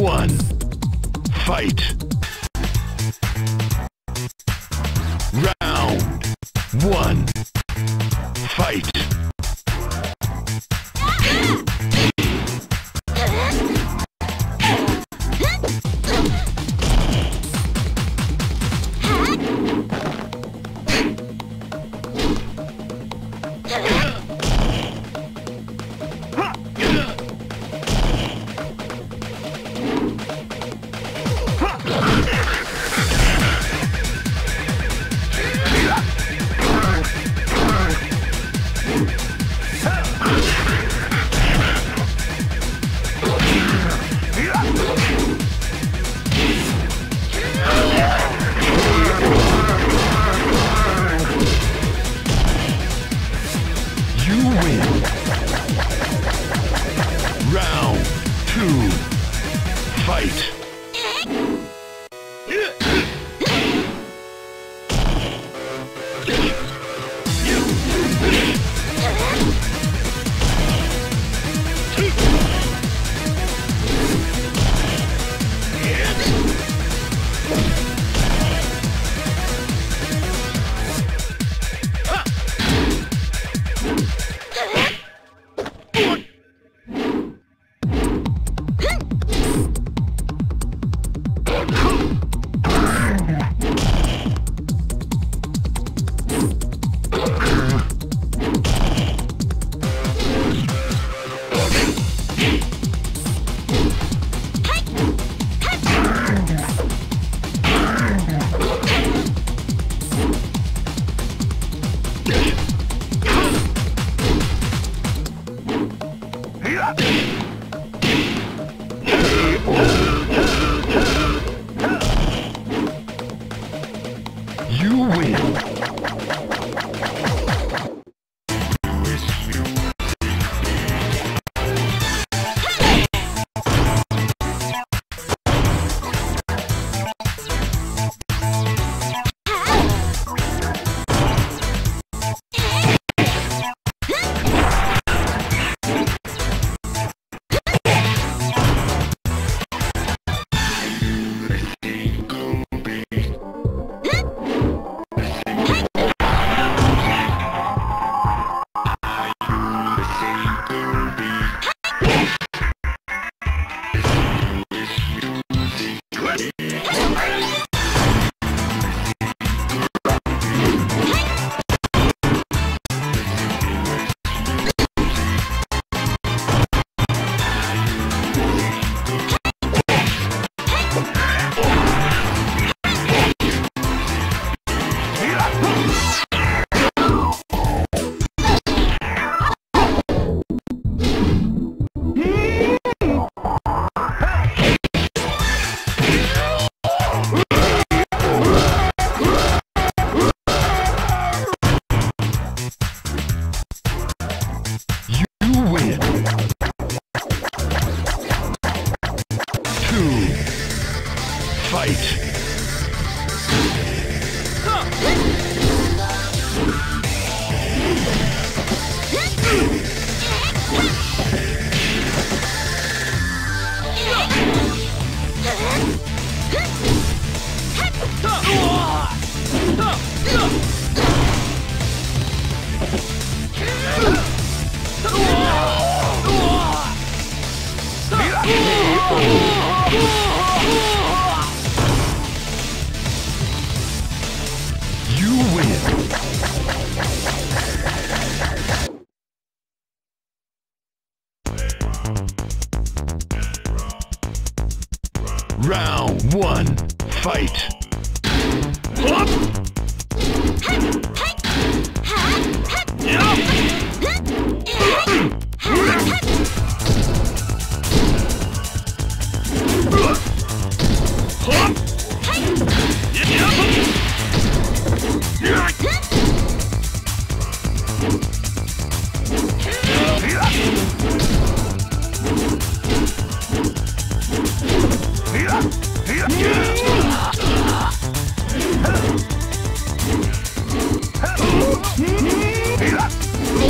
1, fight. Round 1, fight. Round 1, fight! Hey!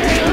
Yeah!